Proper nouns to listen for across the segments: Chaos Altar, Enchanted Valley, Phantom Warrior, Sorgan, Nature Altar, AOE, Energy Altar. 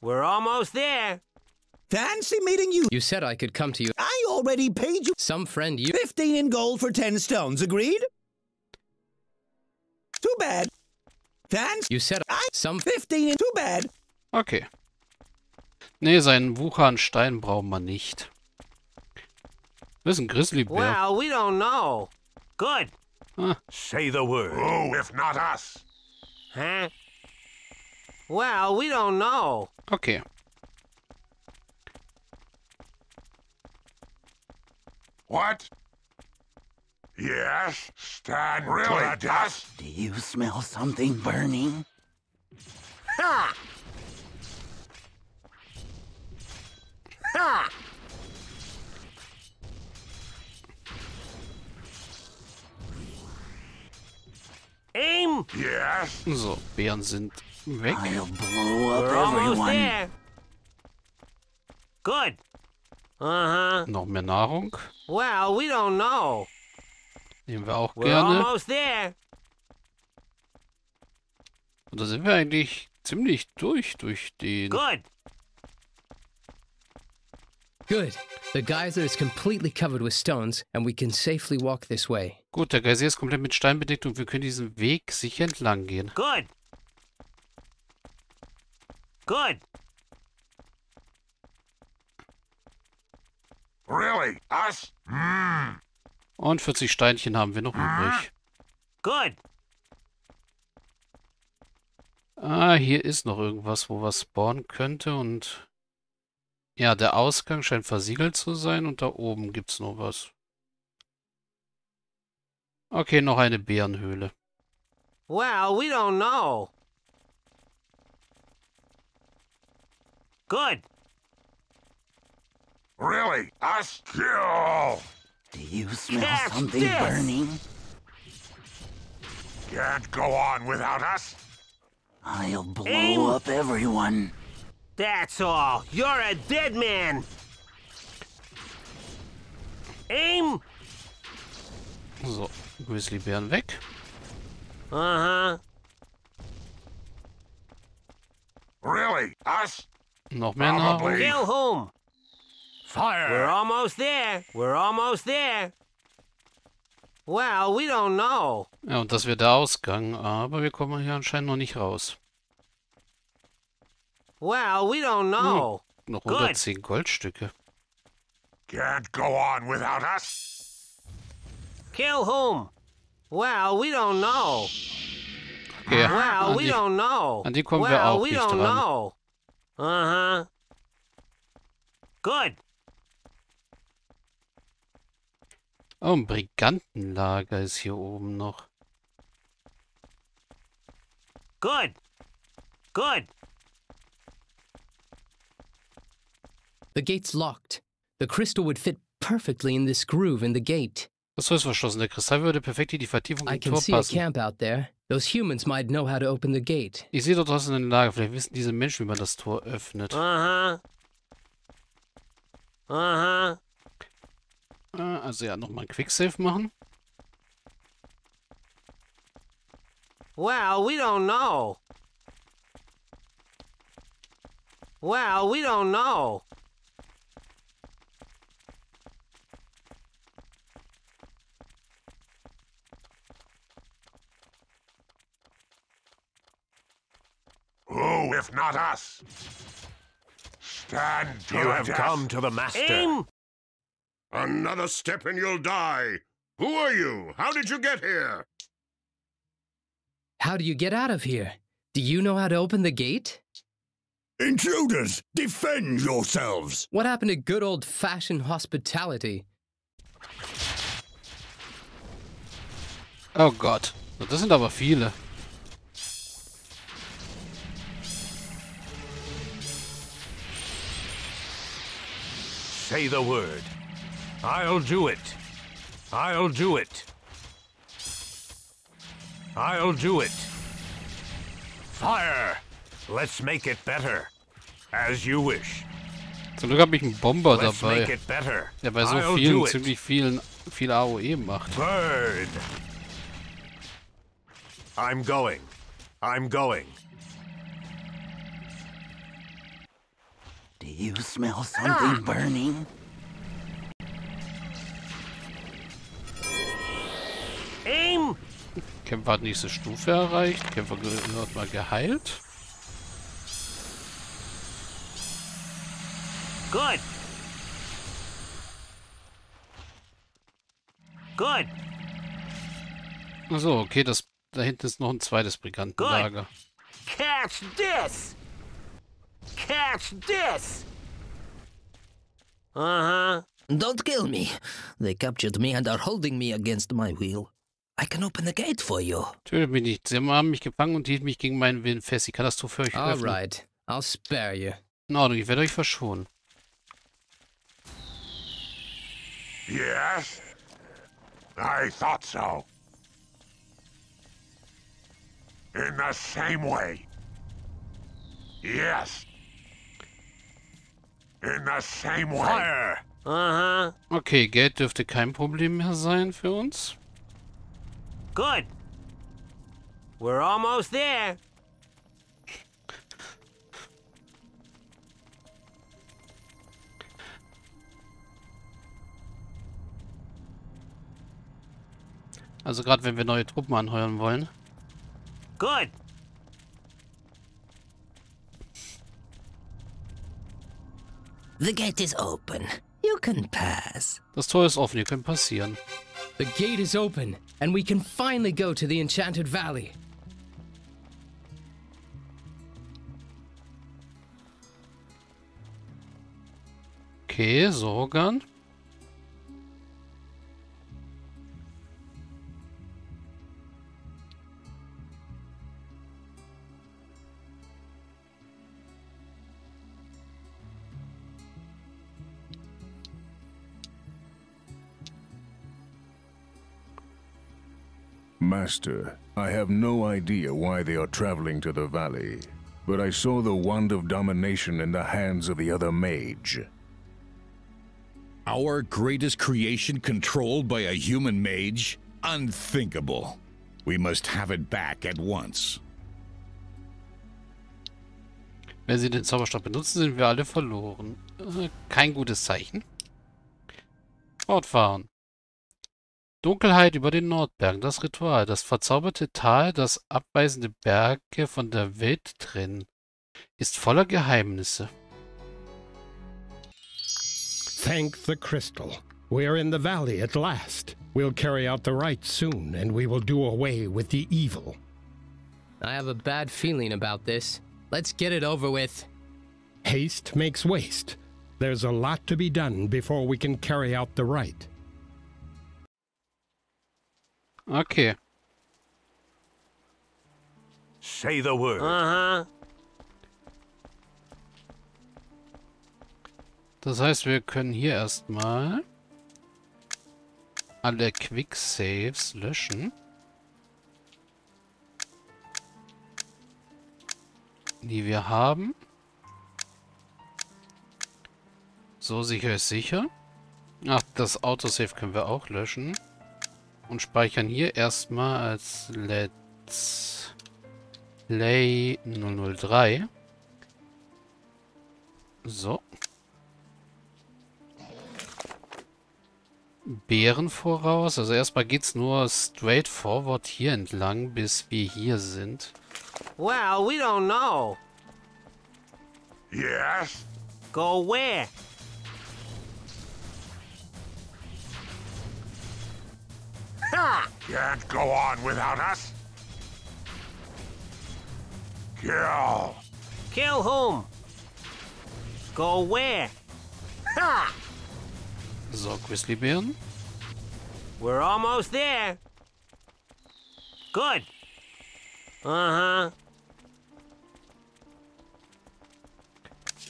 We're almost there. Fancy meeting you. You said I could come to you. I already paid you. Some friend you. 15 in gold for 10 stones, agreed? Too bad. Fancy. You said I. Some 15 in. Too bad. Okay. Nee, seinen wuchernden Stein brauchen wir nicht. Das ist ein Grizzlybär. Well, we don't know. Good. Huh. Say the word. Oh, if not us. Huh? Well, we don't know. Okay. What? Yes? Stand really, dust? Do you smell something burning? Ha! Ha! Aim! Yes. So, Bären sind weg. I'll blow up everyone. There. Good. Noch mehr Nahrung. Well, we don't know. Nehmen wir auch gerne. Almost there. Und da sind wir eigentlich ziemlich durch den. Good. Good. The geyser is completely covered with stones and we can safely walk this way. Gut, der Geyser ist komplett mit Stein bedeckt und wir können diesen Weg sicher entlang gehen. Good. Good. Really? Us? Mm. Und 40 Steinchen haben wir noch übrig. Good. Ah, hier ist noch irgendwas, wo was spawnen könnte und... Ja, der Ausgang scheint versiegelt zu sein und da oben gibt's noch was. Okay, noch eine Bärenhöhle. Well, we don't know. Good. Really? Us? Kill! Do you smell something burning? Can't go on without us. I'll blow up everyone. That's all. You're a dead man. Aim. So, Grizzlybären weg. Really? Us? Noch mehr Nahrung. Kill whom? Fire. We're almost there. We're almost there. Well, we don't know. Ja, und das wird der Ausgang, aber wir kommen hier anscheinend noch nicht raus. Well, we don't know. Hm, noch 110 Goldstücke. Can't go on without us. Kill whom? Well, we don't know. Okay. Well, we don't know. An die kommen wir auch nicht dran. Well, we don't know. Good. Oh, ein Brigantenlager ist hier oben noch. Good. Good. The gate's locked. The crystal would fit perfectly in this groove in the gate. Das Tor ist verschlossen. Der Kristall würde perfekt in die Vertiefung im Tor passen. I can see a camp out there. Those humans might know how to open the gate. Ich sehe dort draußen ein Lager. Vielleicht wissen diese Menschen, wie man das Tor öffnet. Also ja, nochmal ein Quicksave machen. Well, we don't know. Well, we don't know. Oh, if not us. Stand to You have death. Come to the master. Aim. Another step and you'll die. Who are you? How did you get here? How do you get out of here? Do you know how to open the gate? Intruders, defend yourselves. What happened to good old-fashioned hospitality? Oh Gott, das sind aber viele. Say the word. I'll do it. I'll do it. I'll do it. Fire! Let's make it better. As you wish. Zum Glück habe ich einen Bomber dabei, der bei so vielen, ziemlich viel AOE macht. Bird! I'm going. I'm going. Do you smell something burning? Aim! Kämpfer hat nächste Stufe erreicht. Kämpfer wird mal geheilt. Good. Good. So, okay, das da hinten ist noch ein zweites Brigantenlager. Good. Catch this. Catch this. Uh-huh. Don't kill me. They captured me and are holding me against my will. I can open the gate for you. Tötet mich nicht. Sie haben mich gefangen und hielten mich gegen meinen Willen fest. Die Katastrophe für euch öffnen. Alright, I'll spare you. In Ordnung, ich werde euch verschonen. Yes? I thought so. In the same way. Yes. In the same way. Fire. Uh-huh. Okay, Geld dürfte kein Problem mehr sein für uns. Good. We're almost there. Also gerade wenn wir neue Truppen anheuern wollen. Good. The gate is open. You can pass. Das Tor ist offen, ihr könnt passieren. The gate is open and we can finally go to the Enchanted Valley. Okay, Sorgan. Master, I have no idea why they are traveling to the valley, but I saw the wand of domination in the hands of the other mage. Our greatest creation controlled by a human mage? Unthinkable. We must have it back at once. Wenn sie den Zauberstab benutzen, sind wir alle verloren. Kein gutes Zeichen. Fortfahren. Dunkelheit über den Nordbergen, das Ritual, das verzauberte Tal, das abweisende Berge von der Welt trennen, ist voller Geheimnisse. Thank the crystal. We are in the valley at last. We'll carry out the rite soon and we will do away with the evil. I have a bad feeling about this. Let's get it over with. Haste makes waste. There's a lot to be done before we can carry out the rite. Okay. Say the word. Das heißt, wir können hier erstmal alle Quick-Saves löschen. Die wir haben. So sicher ist sicher. Ach, das Autosave können wir auch löschen. Und speichern hier erstmal als Let's Play 003. So. Bären voraus. Also erstmal geht's nur straight forward hier entlang, bis wir hier sind. Well, we don't know. Yes. Go where? Can't go on without us. Kill. Kill whom? Go where? Ha! So, Grizzlybären. We're almost there. Good.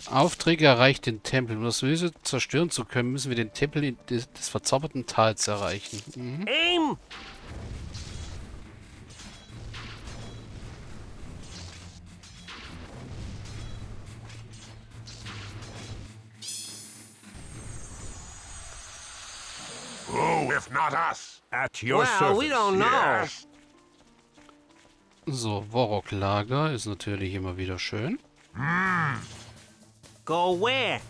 Aufträge erreicht den Tempel. Um das Böse zerstören zu können, müssen wir den Tempel des verzauberten Tals erreichen. Aim! Who, if not us? At your service. We don't know. Yes. So, Warrock-Lager ist natürlich immer wieder schön. Go where?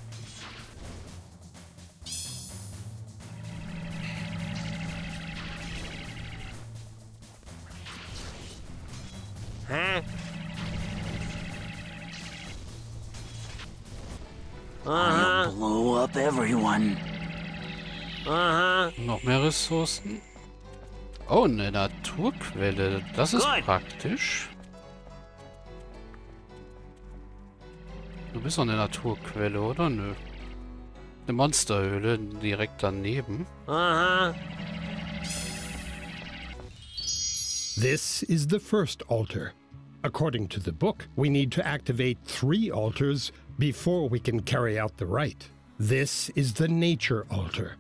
Huh? I'll blow up everyone. Noch mehr Ressourcen. Oh, eine Naturquelle. Das ist praktisch. Du bist doch eine Naturquelle, oder? Nö. Eine Monsterhöhle direkt daneben. This is the first altar. According to the book, we need to activate 3 altars before we can carry out the rite. This is the Nature Altar.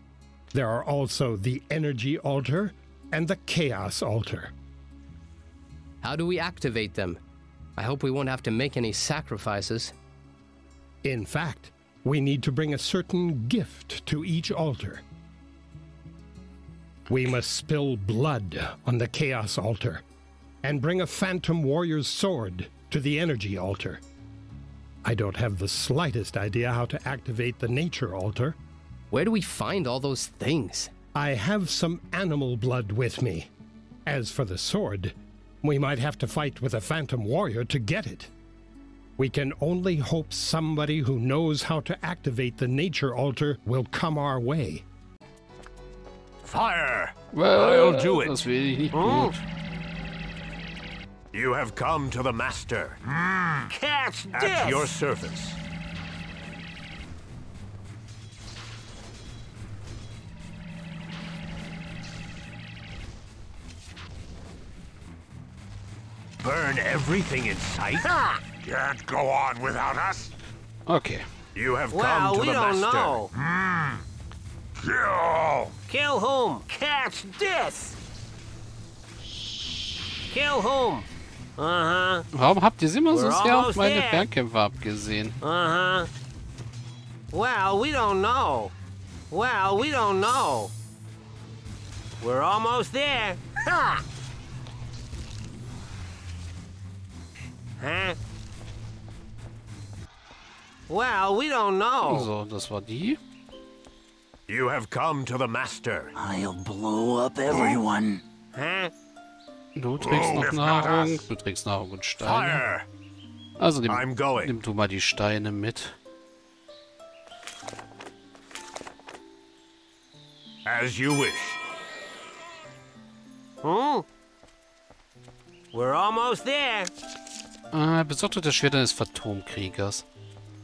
There are also the Energy Altar and the Chaos Altar. How do we activate them? I hope we won't have to make any sacrifices. In fact, we need to bring a certain gift to each altar. We must spill blood on the Chaos Altar and bring a Phantom Warrior's sword to the Energy Altar. I don't have the slightest idea how to activate the Nature Altar. Where do we find all those things? I have some animal blood with me. As for the sword, we might have to fight with a Phantom Warrior to get it. We can only hope somebody who knows how to activate the Nature Altar will come our way. Fire! Well, I'll do it. You have come to the master. Catch this! At your service. Burn everything in sight? Ha! Can't go on without us. Okay. You have come to the master. Well, we don't know. Kill! Kill whom? Catch this! Kill whom? Warum habt ihr immer so sehr auf meine Fernkämpfe abgesehen? Well, we don't know. Well, we don't know. We're almost there. Ha! Huh? Well, we don't know. So, das war die. You have come to the master. I'll blow up everyone. Huh? Du trägst noch Nahrung. Du trägst Nahrung und Steine. Also nimm du mal die Steine mit. As you wish. We're almost there. Besorgt das Schwert eines Phantomkriegers.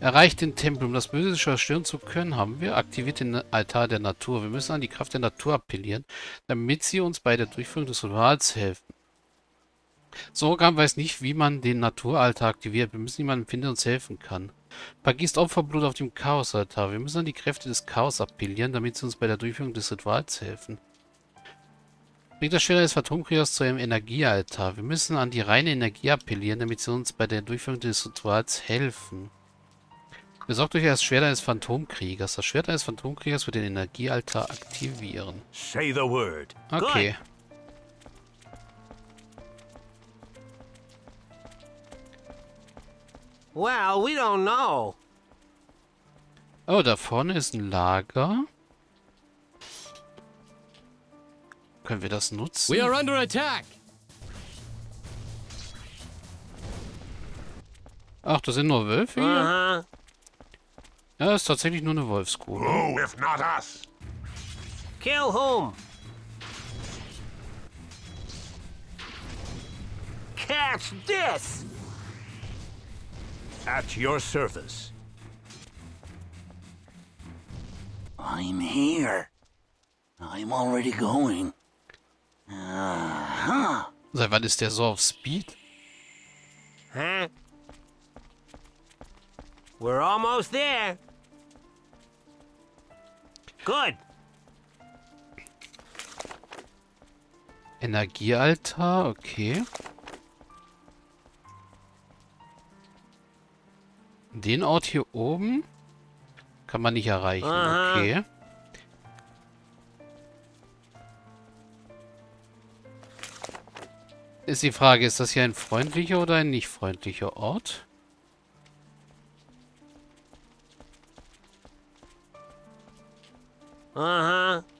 Erreicht den Tempel. Um das Böse zerstören zu können, haben wir aktiviert den Altar der Natur. Wir müssen an die Kraft der Natur appellieren, damit sie uns bei der Durchführung des Rituals helfen. Sorgham weiß nicht, wie man den Naturaltar aktiviert. Wir müssen jemanden finden, der uns helfen kann. Vergießt Opferblut auf dem Chaosaltar. Wir müssen an die Kräfte des Chaos appellieren, damit sie uns bei der Durchführung des Rituals helfen. Bringt das Schwert des Phantomkriegers zu einem Energiealtar. Wir müssen an die reine Energie appellieren, damit sie uns bei der Durchführung des Rituals helfen. Besorgt euch das Schwert eines Phantomkriegers. Das Schwert eines Phantomkriegers wird den Energiealtar aktivieren. Say the word. Okay. Well, we don't know. Oh, da vorne ist ein Lager. Können wir das nutzen? We are under attack. Ach, das sind nur Wölfe hier? Ja, das ist tatsächlich nur eine Wolfskuh. Who, if not us? Kill whom? Catch this! At your service. I'm here. I'm already going. Seit wann ist der so auf Speed? Huh? We're almost there. Good. Energiealtar, okay. Den Ort hier oben kann man nicht erreichen, okay. Ist die Frage, ist das hier ein freundlicher oder ein nicht freundlicher Ort? Uh-huh.